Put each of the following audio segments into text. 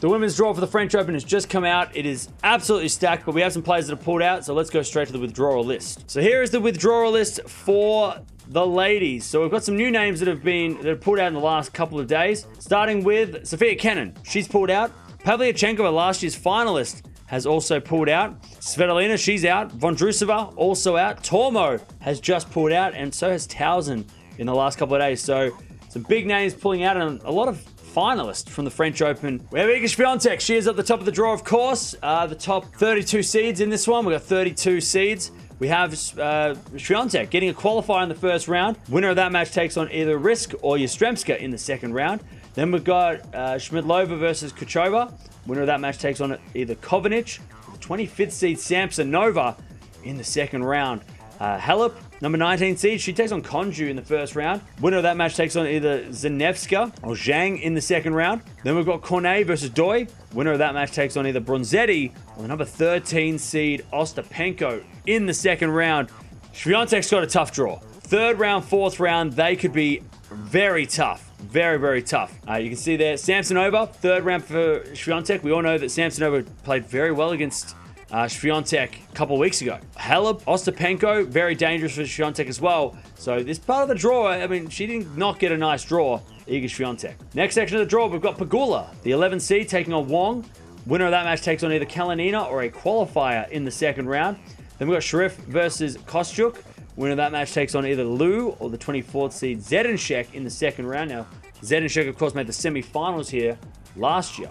The women's draw for the French Open has just come out. It is absolutely stacked, but we have some players that have pulled out, so let's go straight to the withdrawal list. So here is the withdrawal list for the ladies. So we've got some new names that have pulled out in the last couple of days, starting with Sofia Kenin. She's pulled out. Pavlyuchenkova, last year's finalist, has also pulled out. Svetlana, she's out. Vondrusova, also out. Tormo has just pulled out, and so has Towson in the last couple of days. So some big names pulling out, and a lot of finalists from the French Open. We have Iga Swiatek. She is at the top of the draw, of course. The top 32 seeds in this one. We've got 32 seeds. We have Swiatek getting a qualifier in the first round. Winner of that match takes on either Riske or Jastrzemska in the second round. Then we've got Schmidlova versus Kochova. Winner of that match takes on either Kovinic or the 25th seed Samsonova in the second round. Halep, number 19 seed, she takes on Konju in the first round. Winner of that match takes on either Zanevska or Zhang in the second round. Then we've got Cornet versus Doi. Winner of that match takes on either Bronzetti or the number 13 seed Ostapenko in the second round. Swiatek's got a tough draw. Third round, fourth round, they could be very tough. Very, very tough. You can see there, Samsonova, third round for Swiatek. We all know that Samsonova played very well against Swiatek a couple weeks ago. Halep, Ostapenko, very dangerous for Swiatek as well. So this part of the draw, I mean, she did not get a nice draw, Iga Swiatek. Next section of the draw, we've got Pegula, the 11th seed, taking on Wong. Winner of that match takes on either Kalinina or a qualifier in the second round. Then we've got Sharif versus Kostyuk. Winner of that match takes on either Liu or the 24th seed Zidanšek in the second round. Now, Zidanšek, of course, made the semi-finals here last year.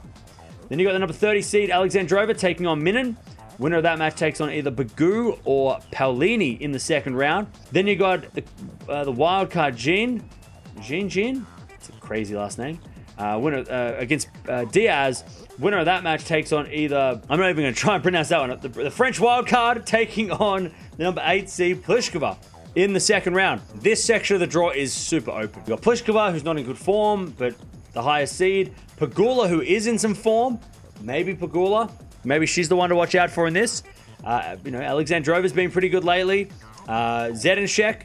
Then you got the number 30 seed Alexandrova taking on Minin. Winner of that match takes on either Bagu or Paulini in the second round. Then you got the wildcard Jean. It's a crazy last name. Winner against Diaz. Winner of that match takes on either, I'm not even going to try and pronounce that one, the French wildcard taking on the number 8 seed Pliskova in the second round. This section of the draw is super open. We've got Pliskova, who's not in good form, but the highest seed. Pegula, who is in some form. Maybe Pegula. Maybe she's the one to watch out for in this. You know, Alexandrova's been pretty good lately. Zidanšek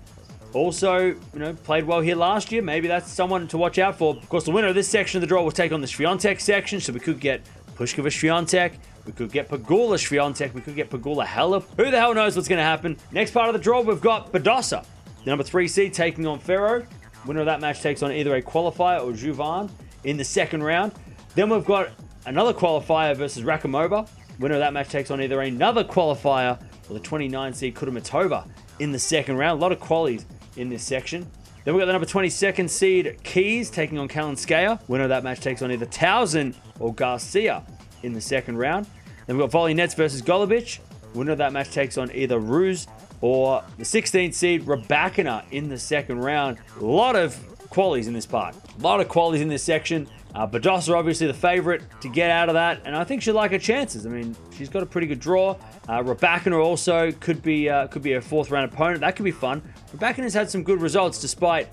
also, you know, played well here last year. Maybe that's someone to watch out for. Of course, the winner of this section of the draw will take on the Swiatek section, so we could get Pliskova Swiatek. We could get Pegula Swiatek. We could get Pegula Halep. Who the hell knows what's going to happen? Next part of the draw, we've got Badosa, the number 3 seed, taking on Ferro. Winner of that match takes on either a qualifier or Juvan in the second round. Then we've got another qualifier versus Rakimova. Winner of that match takes on either another qualifier or the 29 seed Kudermetova in the second round. A lot of qualies in this section. Then we've got the number 22nd seed Keys taking on Kalinskaya. Winner of that match takes on either Towson or Garcia in the second round. Then we've got Volinets versus Golubic. Winner of that match takes on either Ruse or the 16th seed Rybakina in the second round. A lot of qualies in this part. A lot of qualies in this section. Badosa, obviously, the favorite to get out of that, and I think she'll like her chances. I mean, she's got a pretty good draw. Rybakina also could be her fourth-round opponent. That could be fun. Rybakina's had some good results, despite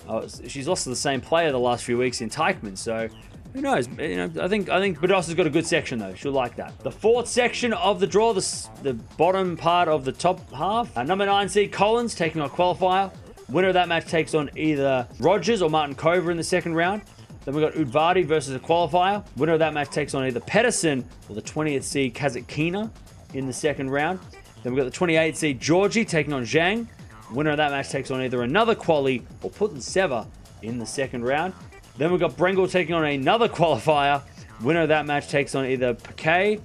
she's lost to the same player the last few weeks in Teichmann. So who knows? You know, I think Badosa's got a good section though. She'll like that. The fourth section of the draw, the bottom part of the top half. Number 9 seed Collins taking on a qualifier. Winner of that match takes on either Rogers or Martinkova in the second round. Then we've got Udvardi versus a qualifier. Winner of that match takes on either Pedersen or the 20th seed Kazakina in the second round. Then we've got the 28th seed Georgie taking on Zhang. Winner of that match takes on either another quali or Putinseva in the second round. Then we've got Brengel taking on another qualifier. Winner of that match takes on either Piquet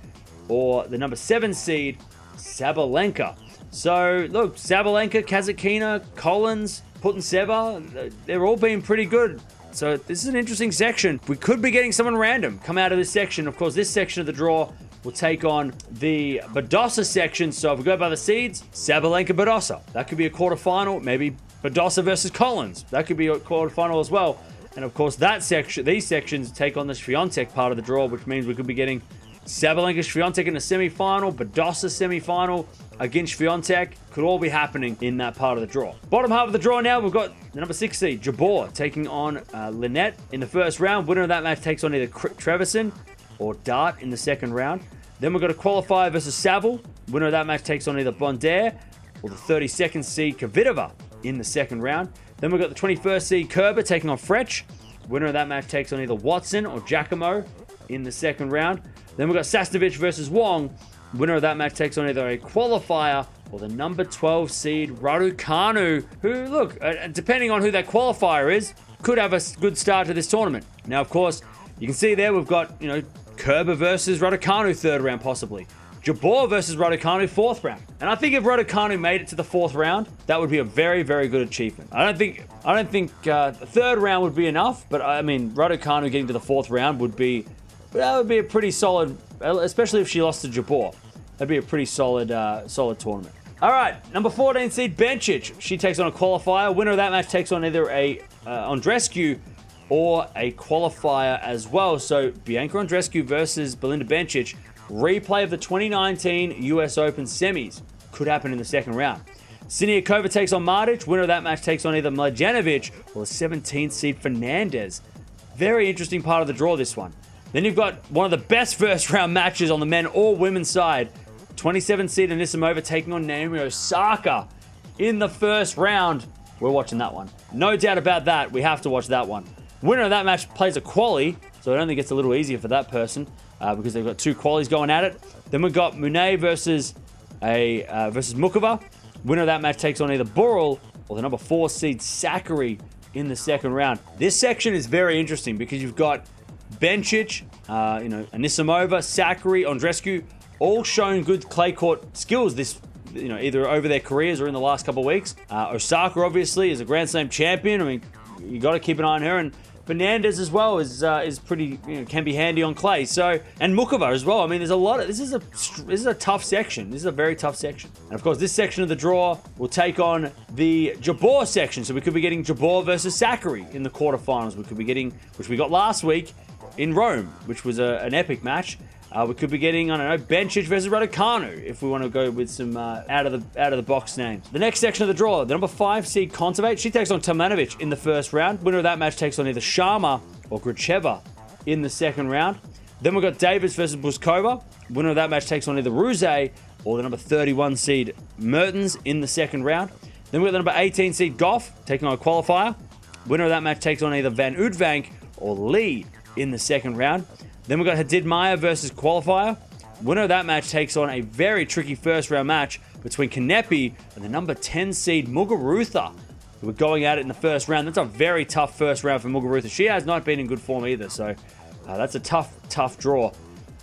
or the number 7 seed Sabalenka. So, look, Sabalenka, Kazakina, Collins, Putinseva, they're all being pretty good. So this is an interesting section. We could be getting someone random come out of this section. Of course, this section of the draw will take on the Badosa section. So if we go by the seeds, Sabalenka Badosa. That could be a quarterfinal. Maybe Badosa versus Collins. That could be a quarterfinal as well. And of course, that section, these sections take on the Swiatek part of the draw, which means we could be getting Sabalenka Swiatek in a semi-final, Badosa semi-final against Swiatek. Could all be happening in that part of the draw. Bottom half of the draw now, we've got the number 6 seed, Jabeur, taking on Lynette in the first round. Winner of that match takes on either Treverson or Dart in the second round. Then we've got a qualifier versus Saville. Winner of that match takes on either Bondaire or the 32nd seed Kvitova in the second round. Then we've got the 21st seed Kerber taking on Frech. Winner of that match takes on either Watson or Giacomo in the second round. Then we've got Sasnovich versus Wong. Winner of that match takes on either a qualifier or the number 12 seed Raducanu, who, look, depending on who that qualifier is, could have a good start to this tournament. Now, of course, you can see there we've got, you know, Kerber versus Raducanu third round, possibly. Jabeur versus Raducanu fourth round. And I think if Raducanu made it to the fourth round, that would be a very, very good achievement. I don't think the third round would be enough, but I mean, Raducanu getting to the fourth round would be, that would be a pretty solid, especially if she lost to Jabeur. That'd be a pretty solid, solid tournament. All right, number 14 seed Bencic. She takes on a qualifier. Winner of that match takes on either a Andreescu or a qualifier as well. So Bianca Andreescu versus Belinda Bencic. Replay of the 2019 US Open semis. Could happen in the second round. Siniakova takes on Martic. Winner of that match takes on either Mladenovic or the 17th seed Fernandez. Very interesting part of the draw, this one. Then you've got one of the best first round matches on the men or women's side. 27th seed Anisimova taking on Naomi Osaka in the first round. We're watching that one. No doubt about that. We have to watch that one. Winner of that match plays a quali, so it only gets a little easier for that person because they've got two qualies going at it. Then we've got Mune versus Mukova. Winner of that match takes on either Burrell or the number 4 seed Sakkari in the second round. This section is very interesting because you've got Bencic, you know, Anisimova, Sakkari, Andreescu, all shown good clay court skills this, you know, either over their careers or in the last couple of weeks. Osaka obviously is a Grand Slam champion. I mean, you got to keep an eye on her, and Fernandez as well is pretty, you know, can be handy on clay. So, and Mukova as well. I mean, there's a lot of, this is a tough section. This is a very tough section. And of course, this section of the draw will take on the Jabeur section. So we could be getting Jabeur versus Sakkari in the quarterfinals. We could be getting, which we got last week in Rome, which was an epic match. We could be getting, I don't know, Bencic versus Raducanu if we want to go with some out of the box names. The next section of the draw, the number 5 seed Kontaveit, she takes on Tomjanovic in the first round. Winner of that match takes on either Sharma or Gracheva in the second round. Then we've got Davis versus Buzkova. Winner of that match takes on either Ruse or the number 31 seed Mertens in the second round. Then we've got the number 18 seed Goff taking on a qualifier. Winner of that match takes on either Van Udvank or Lee in the second round. Then we've got Hadid Maya versus qualifier. Winner of that match takes on a very tricky first round match between Kanepi and the number 10 seed Muguruza, who were going at it in the first round. That's a very tough first round for Muguruza. She has not been in good form either, so that's a tough draw.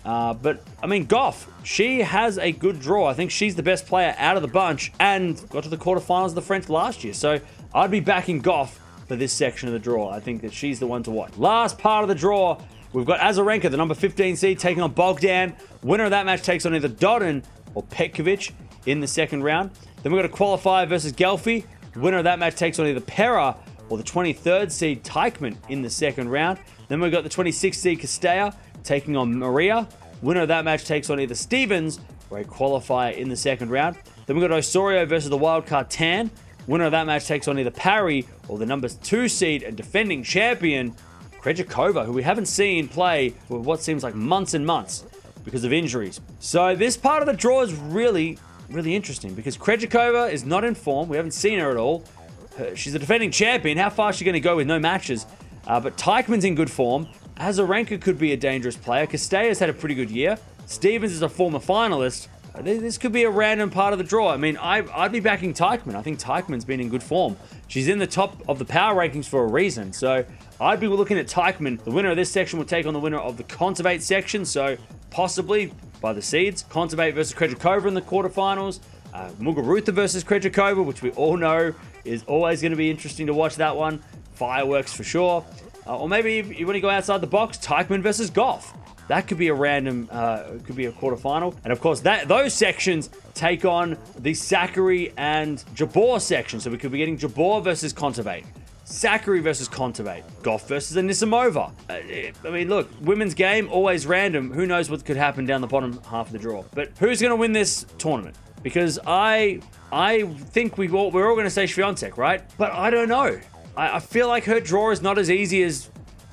But, I mean, Goff, she has a good draw. I think she's the best player out of the bunch and got to the quarterfinals of the French last year. So I'd be backing Goff for this section of the draw. I think that she's the one to watch. Last part of the draw, we've got Azarenka, the number 15 seed, taking on Bogdan. Winner of that match takes on either Dodon or Petkovic in the second round. Then we've got a qualifier versus Gelfi. Winner of that match takes on either Pera or the 23rd seed Teichmann in the second round. Then we've got the 26th seed Castella taking on Maria. Winner of that match takes on either Stevens or a qualifier in the second round. Then we've got Osorio versus the wildcard Tan. Winner of that match takes on either Parry or the number 2 seed and defending champion Krejcikova, who we haven't seen play for what seems like months and months because of injuries. So this part of the draw is really, really interesting because Krejcikova is not in form. We haven't seen her at all. She's a defending champion. How far is she going to go with no matches? But Teichmann's in good form. Azarenka could be a dangerous player. Castella's had a pretty good year. Stevens is a former finalist. This could be a random part of the draw. I mean, I'd be backing Teichmann. I think Teichmann's been in good form. She's in the top of the power rankings for a reason. So I'd be looking at Teichmann. The winner of this section will take on the winner of the Kontaveit section. So possibly by the seeds, Kontaveit versus Krejcikova in the quarterfinals. Muguruza versus Krejcikova, which we all know is always going to be interesting to watch that one. Fireworks for sure. Or maybe if you want to go outside the box, Teichmann versus Goff. That could be a random, could be a quarterfinal. And of course, those sections take on the Sakkari and Jabeur section. So we could be getting Jabeur versus Kontaveit, Sakkari versus Kontaveit, Goff versus Anisimova. I mean, look, women's game, always random. Who knows what could happen down the bottom half of the draw. But who's going to win this tournament? Because I think we're all going to say Swiatek, right? But I don't know. I feel like her draw is not as easy as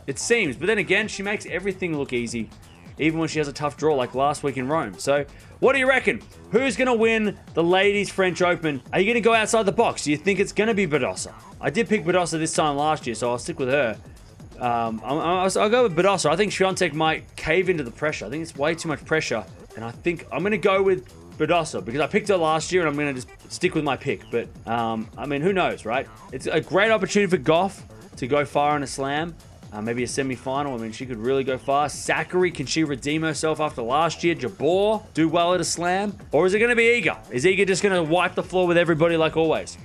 it seems, but then again, she makes everything look easy, even when she has a tough draw like last week in Rome. So what do you reckon? Who's going to win the Ladies French Open? Are you going to go outside the box? Do you think it's going to be Badosa? I did pick Badosa this time last year, so I'll stick with her. I'll go with Badosa. I think Swiatek might cave into the pressure. I think it's way too much pressure. And I think I'm going to go with Badosa because I picked her last year and I'm going to just stick with my pick. But, I mean, who knows, right? It's a great opportunity for Goff to go far in a slam. Maybe a semi-final. I mean, she could really go far. Sakkari, can she redeem herself after last year? Jabeur, do well at a slam? Or is it going to be Iga? Is Iga just going to wipe the floor with everybody like always?